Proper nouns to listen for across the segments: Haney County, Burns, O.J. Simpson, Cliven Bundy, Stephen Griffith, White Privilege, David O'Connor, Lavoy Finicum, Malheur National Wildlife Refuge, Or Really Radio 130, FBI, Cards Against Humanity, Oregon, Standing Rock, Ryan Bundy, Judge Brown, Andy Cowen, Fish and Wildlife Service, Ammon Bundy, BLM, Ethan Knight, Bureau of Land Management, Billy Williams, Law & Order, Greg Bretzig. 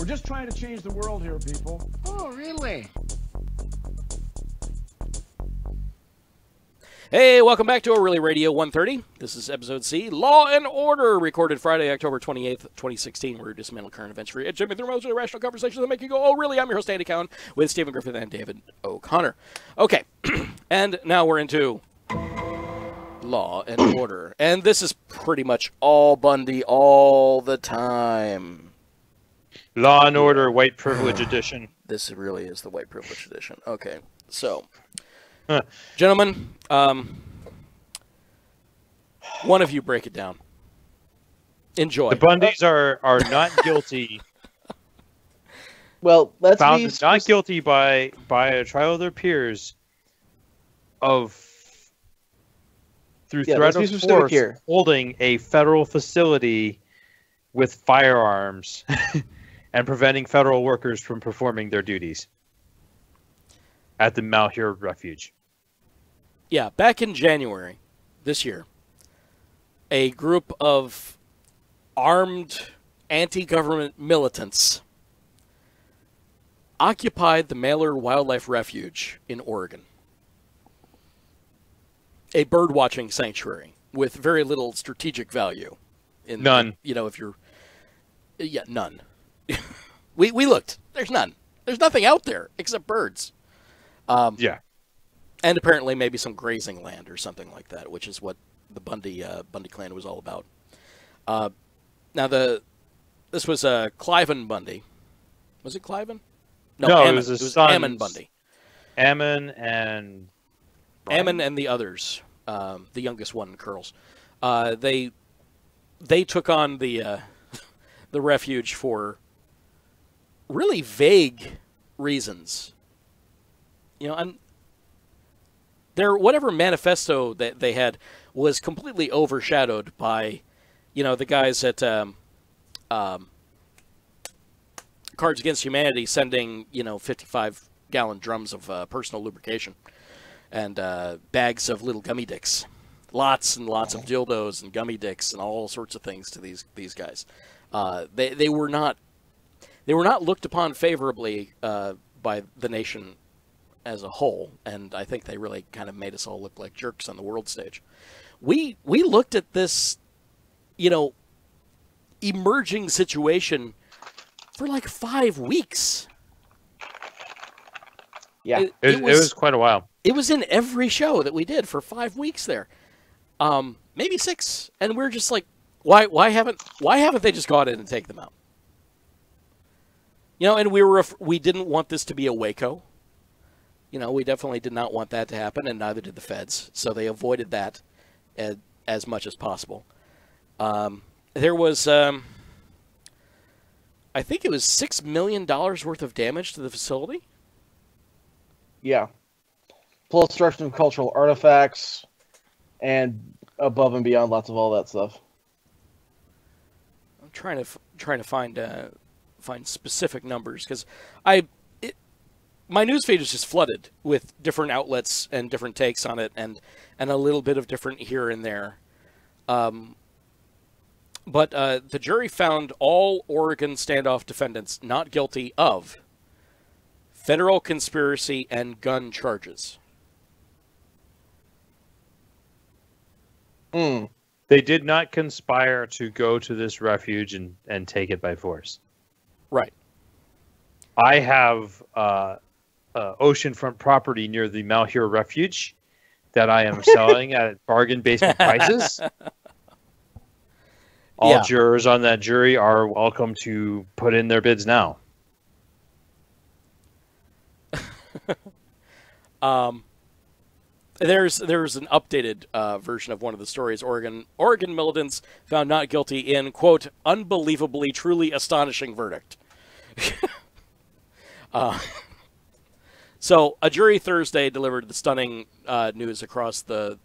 We're just trying to change the world here, people. Oh, really? Hey, welcome back to Or Really Radio 130. This is episode C, Law and Order, recorded Friday, October 28th, 2016. Where we dismantle current events for you, jumping through most of the rational conversations that make you go, oh, really? I'm your host, Andy Cowen, with Stephen Griffith and David O'Connor. Okay, and now we're into Law and Order. And this is pretty much all Bundy all the time. Law and Order, White Privilege Edition. This really is the White Privilege Edition. Okay, so... Gentlemen, one of you break it down. Enjoy. The Bundys are not guilty. Well, let's found be not guilty by a trial of their peers of through threat of force here. Holding a federal facility with firearms and preventing federal workers from performing their duties at the Malheur Refuge. Yeah, back in January this year, a group of armed anti-government militants occupied the Malheur Wildlife Refuge in Oregon, a birdwatching sanctuary with very little strategic value. In none. You know, if you're... Yeah, none. we looked. There's none. There's nothing out there except birds. Yeah. And apparently maybe some grazing land or something like that, which is what the Bundy clan was all about. Now, this was Cliven Bundy. Was it Cliven? No, Ammon. It was Ammon Bundy. Ammon and... Brian. Ammon and the others. The youngest one, Curls. They took on the refuge for really vague reasons. You know, their whatever manifesto that they had was completely overshadowed by, you know, the guys at Cards Against Humanity sending, you know, 55-gallon drums of personal lubrication and bags of little gummy dicks, lots and lots of dildos and gummy dicks and all sorts of things to these guys. They were not looked upon favorably by the nation as a whole, and I think they really kind of made us all look like jerks on the world stage. We looked at this, you know, emerging situation for like 5 weeks. Yeah, it was quite a while. It was in every show that we did for 5 weeks there, maybe 6, and we're just like, why haven't they just gone in and take them out? You know, and we didn't want this to be a Waco. You know, we definitely did not want that to happen, and neither did the feds. So they avoided that as much as possible. There was, I think it was $6 million worth of damage to the facility. Yeah. Plus destruction of cultural artifacts and above and beyond lots of all that stuff. I'm trying to find specific numbers, because my newsfeed is just flooded with different outlets and different takes on it, and a little bit of different here and there. But the jury found all Oregon standoff defendants not guilty of federal conspiracy and gun charges. Mm. They did not conspire to go to this refuge and take it by force. Right. I have... oceanfront property near the Malheur Refuge that I am selling at bargain basement prices. All jurors on that jury are welcome to put in their bids now. There's an updated version of one of the stories. Oregon militants found not guilty in, quote, unbelievably, truly astonishing verdict. So a jury Thursday delivered the stunning news across the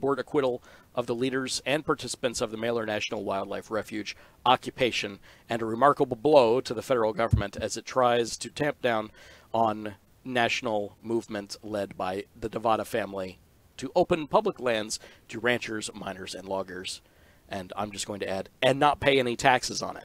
board acquittal of the leaders and participants of the Malheur National Wildlife Refuge occupation, and a remarkable blow to the federal government as it tries to tamp down on national movement led by the Devada family to open public lands to ranchers, miners, and loggers. And I'm just going to add, and not pay any taxes on it.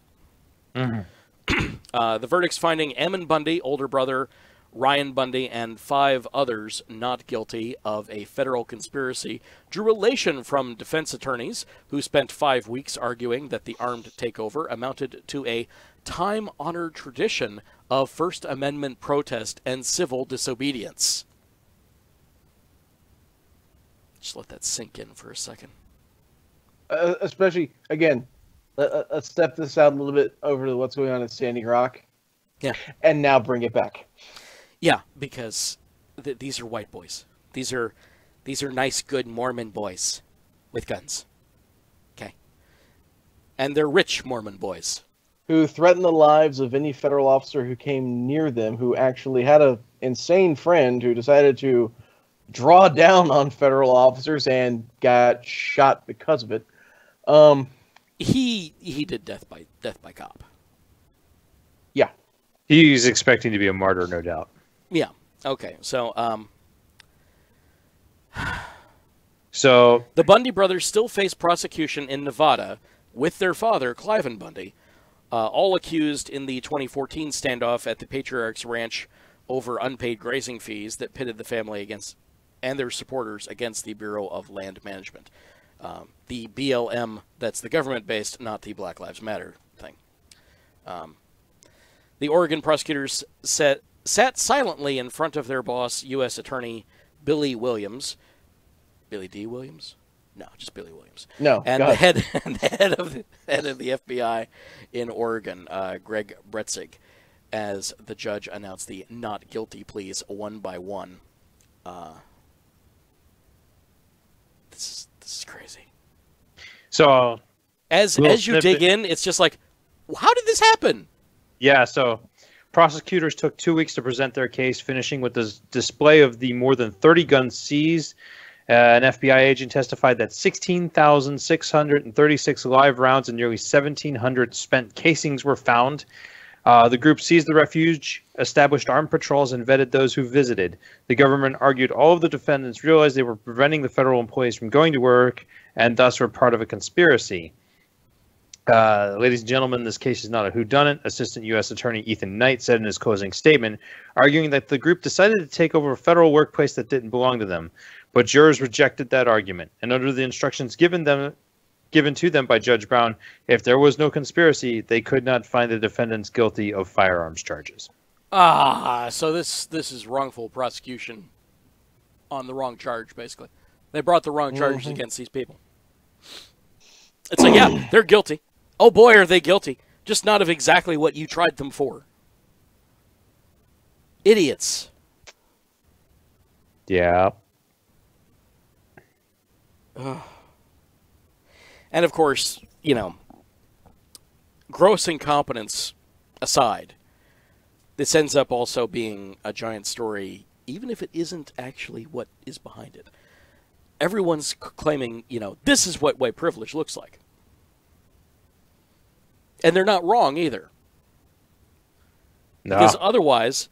Mm-hmm. The verdict's finding Ammon Bundy, older brother, Ryan Bundy, and 5 others not guilty of a federal conspiracy drew relation from defense attorneys who spent 5 weeks arguing that the armed takeover amounted to a time-honored tradition of First Amendment protest and civil disobedience. Just let that sink in for a second. Especially, again, let's step this out a little bit over to what's going on at Standing Rock. Yeah. And now bring it back. Yeah, because these are white boys. These are nice, good Mormon boys with guns. Okay. And they're rich Mormon boys. Who threatened the lives of any federal officer who came near them, who actually had an insane friend who decided to draw down on federal officers and got shot because of it. He did death by cop. Yeah. He's expecting to be a martyr, no doubt. Yeah. Okay. So, so the Bundy brothers still face prosecution in Nevada with their father, Cliven Bundy, all accused in the 2014 standoff at the Patriarch's Ranch over unpaid grazing fees that pitted the family against and their supporters against the Bureau of Land Management, the BLM. That's the government-based, not the Black Lives Matter thing. The Oregon prosecutors sat silently in front of their boss, U.S. Attorney Billy Williams. Billy D. Williams? No, just Billy Williams. No, and the head of the FBI in Oregon, Greg Bretzig, as the judge announced the not guilty pleas one by one. This is crazy. So as you dig in, it's just like, how did this happen? Yeah, so prosecutors took 2 weeks to present their case, finishing with the display of the more than 30 guns seized. An FBI agent testified that 16,636 live rounds and nearly 1,700 spent casings were found. The group seized the refuge, established armed patrols, and vetted those who visited. The government argued all of the defendants realized they were preventing the federal employees from going to work and thus were part of a conspiracy. Ladies and gentlemen, this case is not a whodunit. Assistant U.S. Attorney Ethan Knight said in his closing statement, arguing that the group decided to take over a federal workplace that didn't belong to them. But jurors rejected that argument, and under the instructions given to them by Judge Brown, if there was no conspiracy, they could not find the defendants guilty of firearms charges. Ah, so this is wrongful prosecution on the wrong charge, basically. They brought the wrong charges against these people. It's like, yeah, they're guilty. Oh boy, are they guilty. Just not of exactly what you tried them for. Idiots. Yeah. And of course, you know, gross incompetence aside, this ends up also being a giant story, even if it isn't actually what is behind it. Everyone's claiming, you know, this is what white privilege looks like. And they're not wrong either. No. Because otherwise,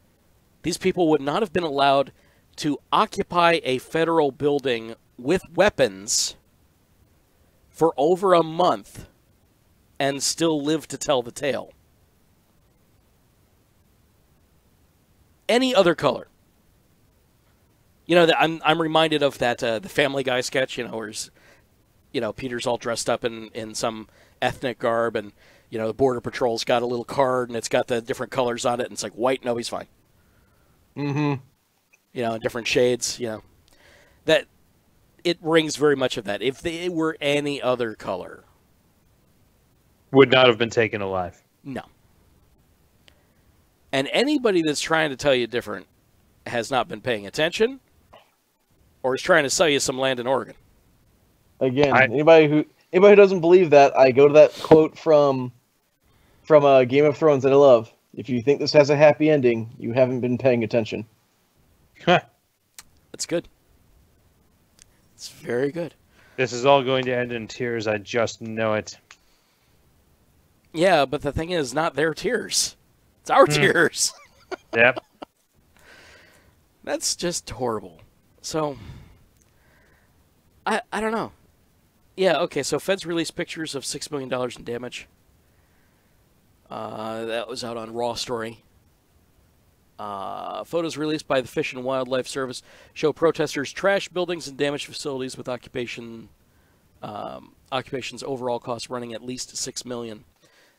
these people would not have been allowed to occupy a federal building with weapons for over a month and still live to tell the tale. Any other color. You know, I'm reminded of that the Family Guy sketch, you know, where you know, Peter's all dressed up in some ethnic garb, and you know, the Border Patrol's got a little card and it's got the different colors on it, and it's like white, no, he's fine. Mm-hmm. You know, different shades, you know. That it rings very much of that. If they were any other color, would not have been taken alive. No. And anybody that's trying to tell you different has not been paying attention or is trying to sell you some land in Oregon. Again, anybody who doesn't believe that, I go to that quote from Game of Thrones that I love. If you think this has a happy ending, you haven't been paying attention. Huh. That's good. It's very good. This is all going to end in tears. I just know it. Yeah, but the thing is, not their tears. It's our tears. Yep. That's just horrible. So, I don't know. Yeah, okay, so feds released pictures of $6 million in damage. That was out on Raw Story. Photos released by the Fish and Wildlife Service show protesters trash buildings and damaged facilities with occupation's overall cost running at least $6 million.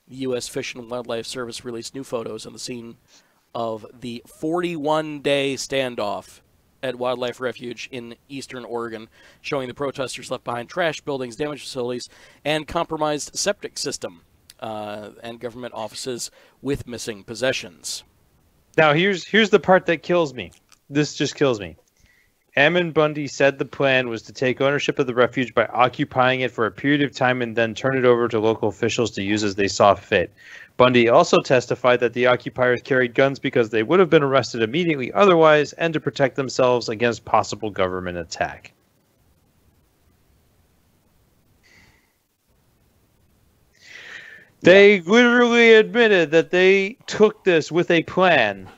The U.S. Fish and Wildlife Service released new photos on the scene of the 41-day standoff at Wildlife Refuge in eastern Oregon, showing the protesters left behind trash buildings, damaged facilities, and compromised septic system, and government offices with missing possessions. Now, here's the part that kills me. This just kills me. Ammon Bundy said the plan was to take ownership of the refuge by occupying it for a period of time and then turn it over to local officials to use as they saw fit. Bundy also testified that the occupiers carried guns because they would have been arrested immediately otherwise, and to protect themselves against possible government attack. They literally admitted that they took this with a plan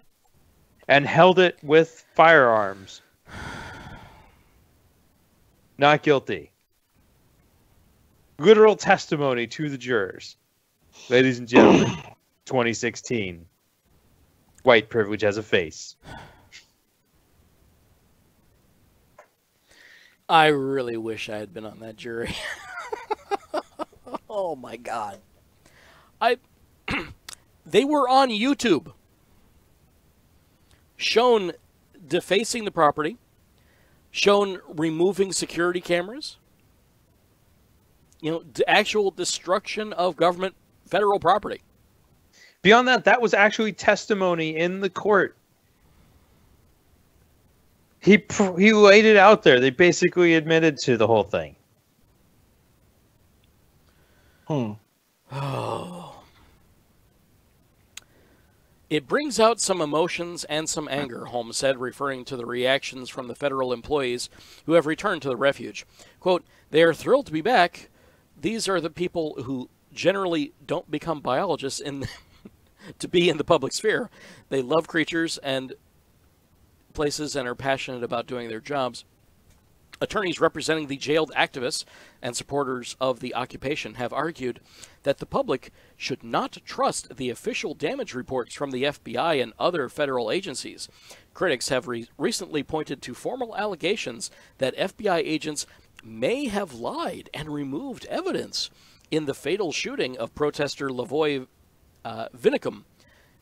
and held it with firearms. Not guilty. Literal testimony to the jurors. Ladies and gentlemen, 2016. White privilege has a face. I really wish I had been on that jury. Oh my God. They were on YouTube. Shown defacing the property. Shown removing security cameras. You know, actual destruction of government federal property. Beyond that, that was actually testimony in the court. He laid it out there. They basically admitted to the whole thing. Oh. It brings out some emotions and some anger, Holmes said, referring to the reactions from the federal employees who have returned to the refuge. Quote, "They are thrilled to be back. These are the people who generally don't become biologists to be in the public sphere. They love creatures and places and are passionate about doing their jobs. Attorneys representing the jailed activists and supporters of the occupation have argued that the public should not trust the official damage reports from the FBI and other federal agencies. Critics have recently pointed to formal allegations that FBI agents may have lied and removed evidence in the fatal shooting of protester Lavoy Finicum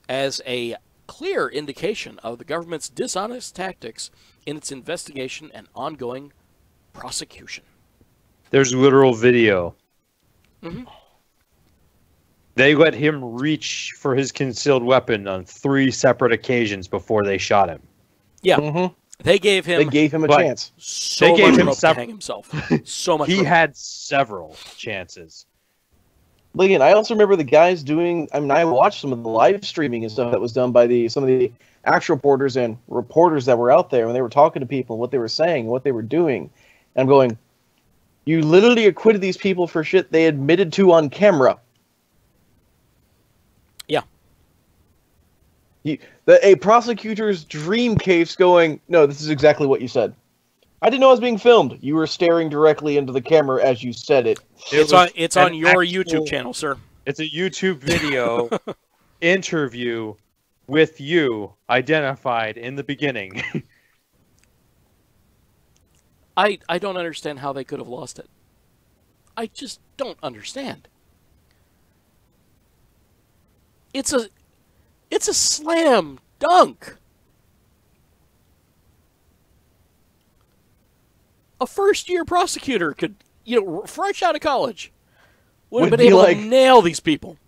as a clear indication of the government's dishonest tactics in its investigation and ongoing prosecution." There's literal video. Mm-hmm. They let him reach for his concealed weapon on 3 separate occasions before they shot him. Yeah. Mm-hmm. They gave him a chance. So they gave him to hang himself. So much. He had several chances. Look, and I also remember the guys doing. I mean, I watched some of the live streaming and stuff that was done by some of the actual reporters and reporters that were out there, when they were talking to people, what they were saying, what they were doing. And I'm going, you literally acquitted these people for shit they admitted to on camera. Yeah. A prosecutor's dream case going, no, this is exactly what you said. I didn't know I was being filmed. You were staring directly into the camera as you said it. It's on your YouTube channel, sir. It's a YouTube video interview with you identified in the beginning. I don't understand how they could have lost it. I just don't understand. It's a slam dunk. A first-year prosecutor could, you know, fresh out of college, would have been able to nail these people.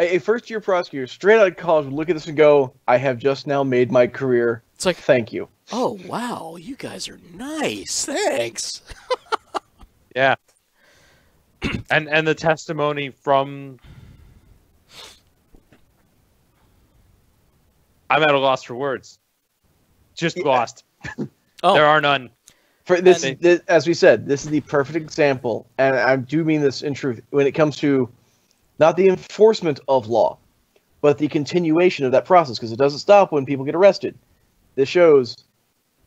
A first-year prosecutor straight out of college would look at this and go, I have just now made my career. It's like, thank you. Oh, wow, you guys are nice. Thanks. Yeah. And the testimony from... I'm at a loss for words. Just lost. Oh. There are none. For this, as we said, this is the perfect example, and I do mean this in truth, when it comes to not the enforcement of law, but the continuation of that process, because it doesn't stop when people get arrested. This shows,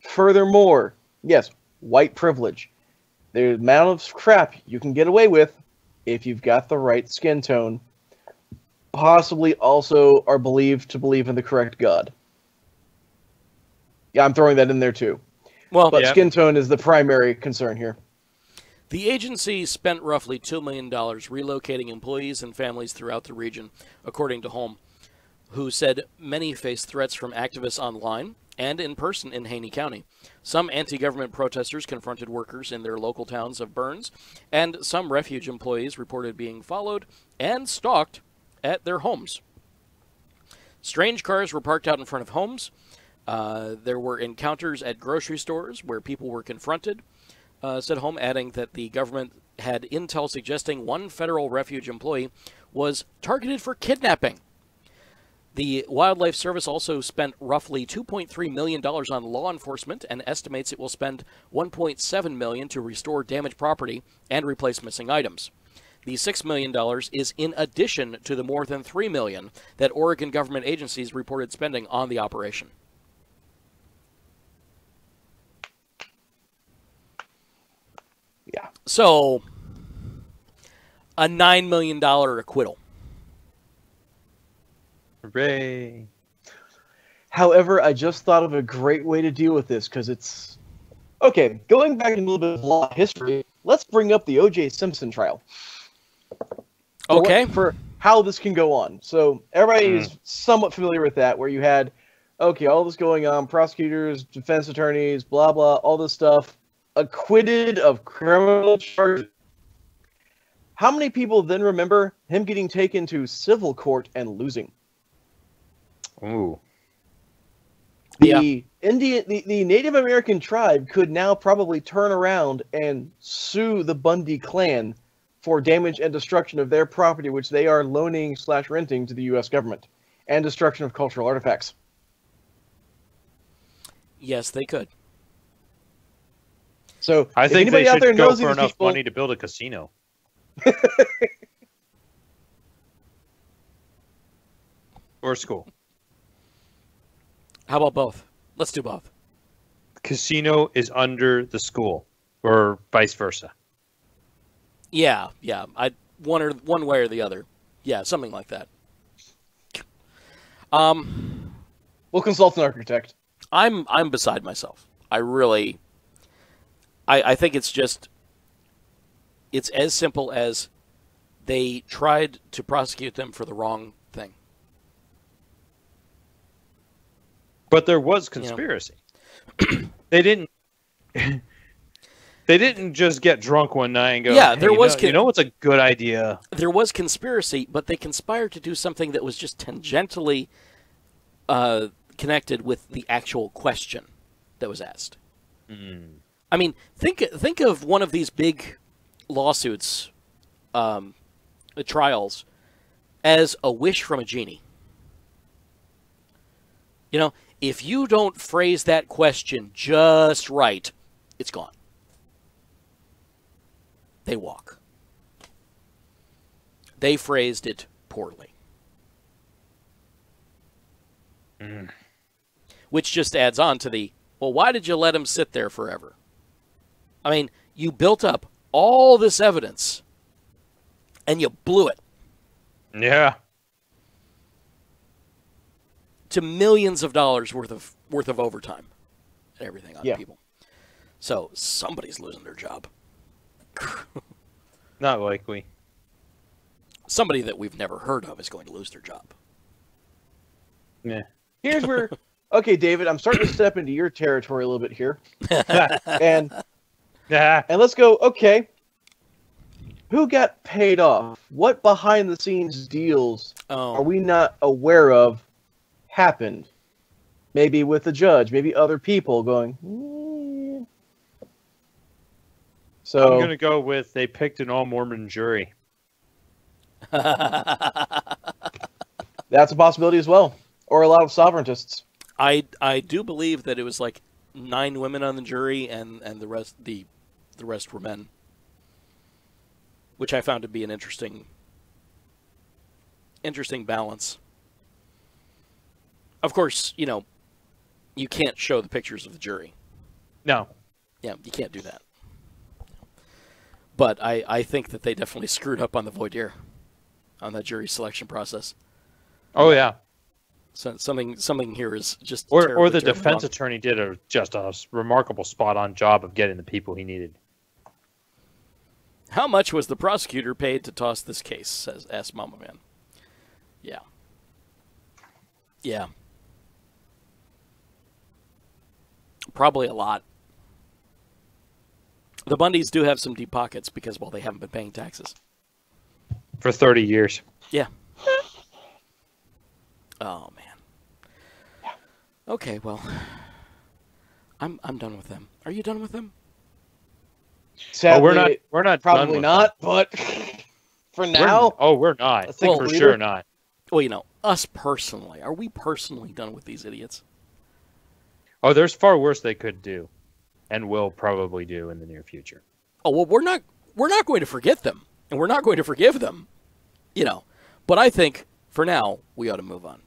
furthermore, yes, white privilege. The amount of crap you can get away with if you've got the right skin tone. possibly also are believed to believe in the correct god. Yeah, I'm throwing that in there too. Well, but yeah, skin tone is the primary concern here. The agency spent roughly $2 million relocating employees and families throughout the region, according to Holm, who said many face threats from activists online and in person in Haney County. Some anti-government protesters confronted workers in their local towns of Burns, and some refuge employees reported being followed and stalked at their homes. Strange cars were parked out in front of homes. There were encounters at grocery stores where people were confronted, said Holm, adding that the government had intel suggesting one federal refuge employee was targeted for kidnapping. The Wildlife Service also spent roughly $2.3 million on law enforcement and estimates it will spend $1.7 million to restore damaged property and replace missing items. The $6 million is in addition to the more than $3 million that Oregon government agencies reported spending on the operation. Yeah. So, a $9 million acquittal. Hooray. However, I just thought of a great way to deal with this, because it's... Okay, going back in a little bit of law history, let's bring up the O.J. Simpson trial. Okay. For how this can go on. So, everybody is somewhat familiar with that, where you had, okay, all this going on, prosecutors, defense attorneys, blah, blah, all this stuff, acquitted of criminal charges. How many people then remember him getting taken to civil court and losing? Ooh. The Native American tribe could now probably turn around and sue the Bundy clan for damage and destruction of their property, which they are loaning / renting to the U.S. government, and destruction of cultural artifacts. Yes, they could. So I think they should go for enough money to build a casino. Or school. How about both? Let's do both. Casino is under the school, or vice versa. Yeah, yeah. One way or the other. Yeah, something like that. We'll consult an architect. I'm beside myself. I think it's just... It's as simple as they tried to prosecute them for the wrong thing. But there was conspiracy. You know. They didn't just get drunk one night and go, yeah, there was, you know what's a good idea? There was conspiracy, but they conspired to do something that was just tangentially connected with the actual question that was asked. Mm. I mean, think of one of these big lawsuits, trials, as a wish from a genie. You know, if you don't phrase that question just right, it's gone. They walk. They phrased it poorly. Mm. Which just adds on to the, well, why did you let him sit there forever? I mean, you built up all this evidence, and you blew it. Yeah. To millions of dollars worth of overtime and everything on people. So somebody's losing their job. Not likely. Somebody that we've never heard of is going to lose their job. Yeah. Here's where... Okay, David, I'm starting to step into your territory a little bit here. and let's go, okay, who got paid off? What behind-the-scenes deals are we not aware of happened? Maybe with the judge, maybe other people going, mm. So I'm going to go with they picked an all-Mormon jury. That's a possibility as well. Or a lot of sovereigntists. I do believe that it was like 9 women on the jury and the rest were men, which I found to be an interesting balance. Of course, you know, you can't show the pictures of the jury. No. Yeah, you can't do that. But I think that they definitely screwed up on the voir dire, on that jury selection process. Oh yeah. So something here is just or the defense wrong. Attorney did just a remarkable spot-on job of getting the people he needed. How much was the prosecutor paid to toss this case? Says, asked Mama Man. Yeah. Yeah. Probably a lot. The Bundys do have some deep pockets because, well, they haven't been paying taxes. For 30 years. Yeah. Oh, man. Yeah. Okay, well, I'm done with them. Are you done with them? Sadly, we're not probably not, but for now. We're not. I think for sure not. Well, you know, us personally. Are we personally done with these idiots? Oh, there's far worse they could do and will probably do in the near future. Oh, well, we're not going to forget them, and we're not going to forgive them. You know, but I think for now we ought to move on.